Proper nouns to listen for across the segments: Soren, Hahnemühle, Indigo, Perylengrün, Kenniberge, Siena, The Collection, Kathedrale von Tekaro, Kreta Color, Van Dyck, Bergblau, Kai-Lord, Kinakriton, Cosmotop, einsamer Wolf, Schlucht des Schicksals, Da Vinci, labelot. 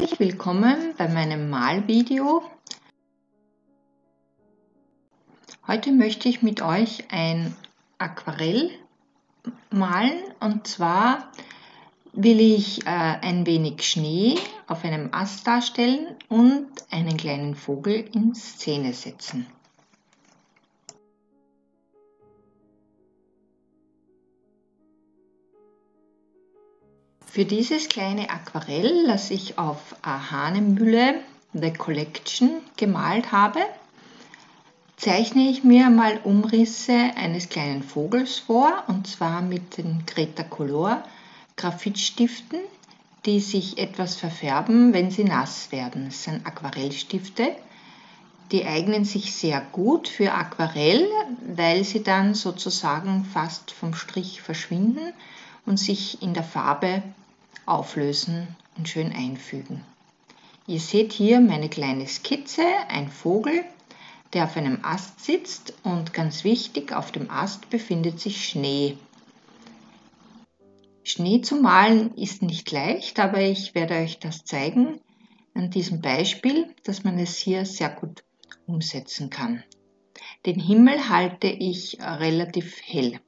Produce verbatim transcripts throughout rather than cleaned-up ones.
Herzlich willkommen bei meinem Malvideo. Heute möchte ich mit euch ein Aquarell malen, und zwar will ich äh, ein wenig Schnee auf einem Ast darstellen und einen kleinen Vogel in Szene setzen. Für dieses kleine Aquarell, das ich auf Hahnemühle The Collection gemalt habe, zeichne ich mir mal Umrisse eines kleinen Vogels vor, und zwar mit den Kreta Color Graphitstiften, die sich etwas verfärben, wenn sie nass werden. Das sind Aquarellstifte, die eignen sich sehr gut für Aquarell, weil sie dann sozusagen fast vom Strich verschwinden und sich in der Farbe auflösen und schön einfügen. Ihr seht hier meine kleine Skizze, ein Vogel, der auf einem Ast sitzt, und ganz wichtig, auf dem Ast befindet sich Schnee. Schnee zu malen ist nicht leicht, aber ich werde euch das zeigen an diesem Beispiel, dass man es hier sehr gut umsetzen kann. Den Himmel halte ich relativ hell.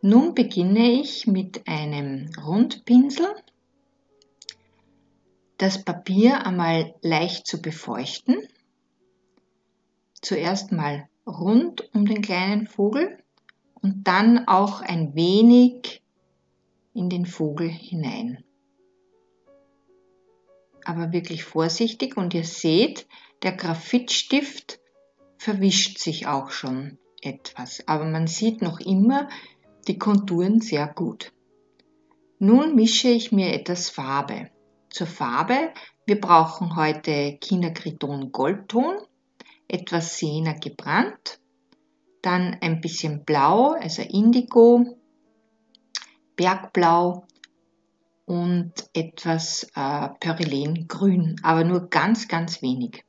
Nun beginne ich mit einem Rundpinsel, das Papier einmal leicht zu befeuchten. Zuerst mal rund um den kleinen Vogel und dann auch ein wenig in den Vogel hinein. Aber wirklich vorsichtig, und ihr seht, der Graphitstift verwischt sich auch schon etwas, aber man sieht noch immer die Konturen sehr gut. Nun mische ich mir etwas Farbe. Zur Farbe, wir brauchen heute Kinakriton Goldton, etwas Siena gebrannt, dann ein bisschen Blau, also Indigo, Bergblau und etwas äh, Perylengrün, aber nur ganz, ganz wenig.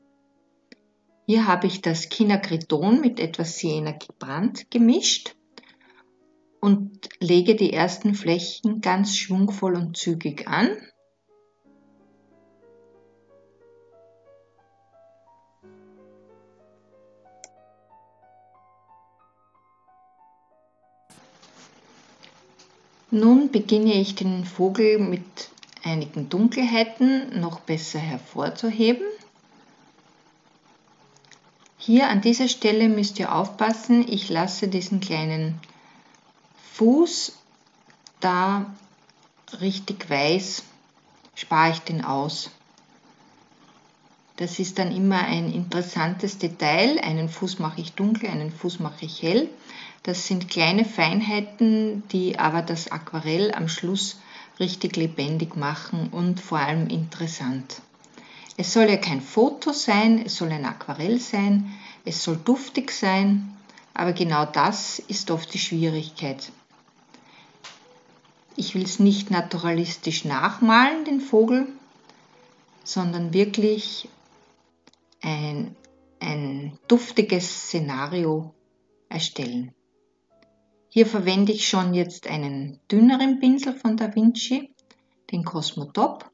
Hier habe ich das Kinakriton mit etwas Siena gebrannt gemischt und lege die ersten Flächen ganz schwungvoll und zügig an. Nun beginne ich den Vogel mit einigen Dunkelheiten noch besser hervorzuheben. Hier an dieser Stelle müsst ihr aufpassen, ich lasse diesen kleinen Fuß da richtig weiß, spare ich den aus. Das ist dann immer ein interessantes Detail. Einen Fuß mache ich dunkel, einen Fuß mache ich hell. Das sind kleine Feinheiten, die aber das Aquarell am Schluss richtig lebendig machen und vor allem interessant. Es soll ja kein Foto sein, es soll ein Aquarell sein, es soll duftig sein, aber genau das ist oft die Schwierigkeit. Ich will es nicht naturalistisch nachmalen, den Vogel, sondern wirklich ein, ein duftiges Szenario erstellen. Hier verwende ich schon jetzt einen dünneren Pinsel von Da Vinci, den Cosmotop.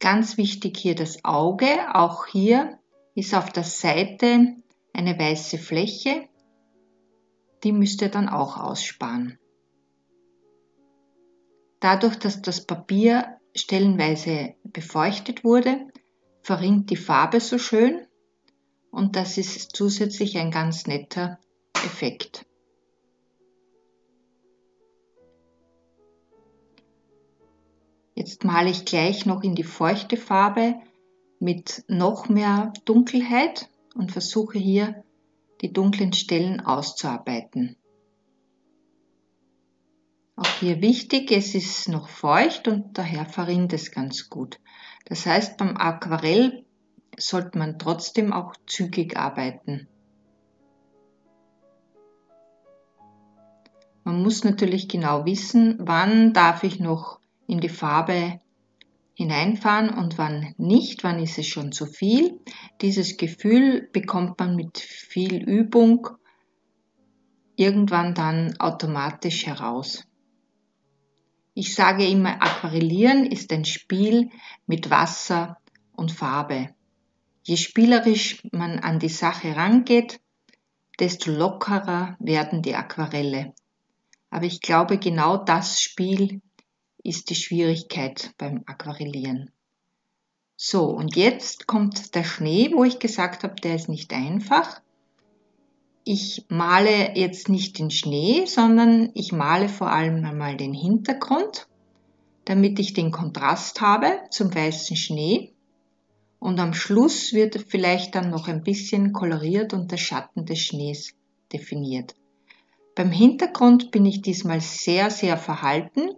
Ganz wichtig hier das Auge. Auch hier ist auf der Seite eine weiße Fläche. Die müsst ihr dann auch aussparen. Dadurch, dass das Papier stellenweise befeuchtet wurde, verrinnt die Farbe so schön, und das ist zusätzlich ein ganz netter Effekt. Jetzt male ich gleich noch in die feuchte Farbe mit noch mehr Dunkelheit und versuche hier die dunklen Stellen auszuarbeiten. Auch hier wichtig, es ist noch feucht und daher verrinnt es ganz gut. Das heißt, beim Aquarell sollte man trotzdem auch zügig arbeiten. Man muss natürlich genau wissen, wann darf ich noch in die Farbe hineinfahren und wann nicht, wann ist es schon zu viel. Dieses Gefühl bekommt man mit viel Übung irgendwann dann automatisch heraus. Ich sage immer, Aquarellieren ist ein Spiel mit Wasser und Farbe. Je spielerisch man an die Sache rangeht, desto lockerer werden die Aquarelle. Aber ich glaube, genau das Spiel ist die Schwierigkeit beim Aquarellieren. So, und jetzt kommt der Schnee, wo ich gesagt habe, der ist nicht einfach. Ich male jetzt nicht den Schnee, sondern ich male vor allem einmal den Hintergrund, damit ich den Kontrast habe zum weißen Schnee. Und am Schluss wird vielleicht dann noch ein bisschen koloriert und der Schatten des Schnees definiert. Beim Hintergrund bin ich diesmal sehr, sehr verhalten.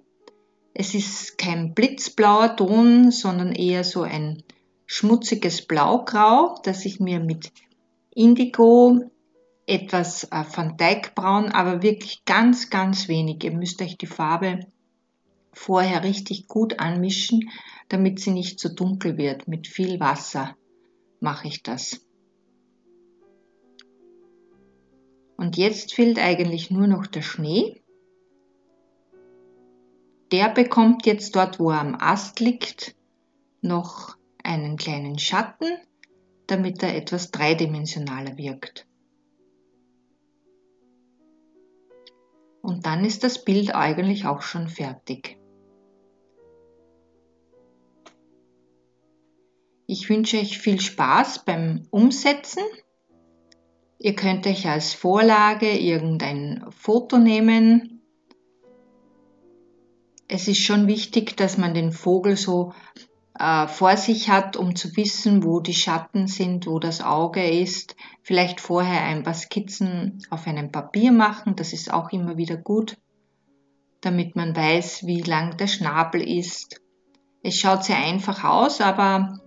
Es ist kein blitzblauer Ton, sondern eher so ein schmutziges Blaugrau, das ich mir mit Indigo, etwas Van Dyck braun, aber wirklich ganz, ganz wenig. Ihr müsst euch die Farbe vorher richtig gut anmischen, damit sie nicht zu dunkel wird. Mit viel Wasser mache ich das. Und jetzt fehlt eigentlich nur noch der Schnee. Der bekommt jetzt dort, wo er am Ast liegt, noch einen kleinen Schatten, damit er etwas dreidimensionaler wirkt. Und dann ist das Bild eigentlich auch schon fertig. Ich wünsche euch viel Spaß beim Umsetzen. Ihr könnt euch als Vorlage irgendein Foto nehmen. Es ist schon wichtig, dass man den Vogel so äh, vor sich hat, um zu wissen, wo die Schatten sind, wo das Auge ist. Vielleicht vorher ein paar Skizzen auf einem Papier machen, das ist auch immer wieder gut, damit man weiß, wie lang der Schnabel ist. Es schaut sehr einfach aus, aber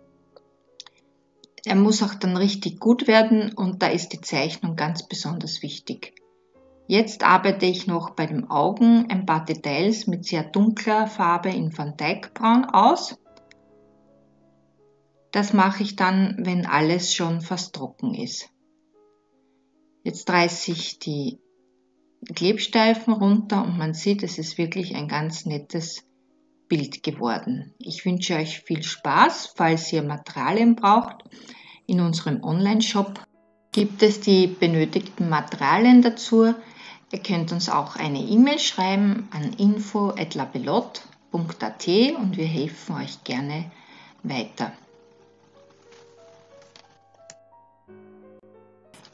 er muss auch dann richtig gut werden und da ist die Zeichnung ganz besonders wichtig. Jetzt arbeite ich noch bei den Augen ein paar Details mit sehr dunkler Farbe in Van Dyck Braun aus. Das mache ich dann, wenn alles schon fast trocken ist. Jetzt reiße ich die Klebstreifen runter und man sieht, es ist wirklich ein ganz nettes Bild geworden. Ich wünsche euch viel Spaß, falls ihr Materialien braucht. In unserem Online-Shop gibt es die benötigten Materialien dazu. Ihr könnt uns auch eine E-Mail schreiben an info at labelot punkt at und wir helfen euch gerne weiter.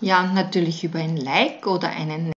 Ja, und natürlich über ein Like oder einen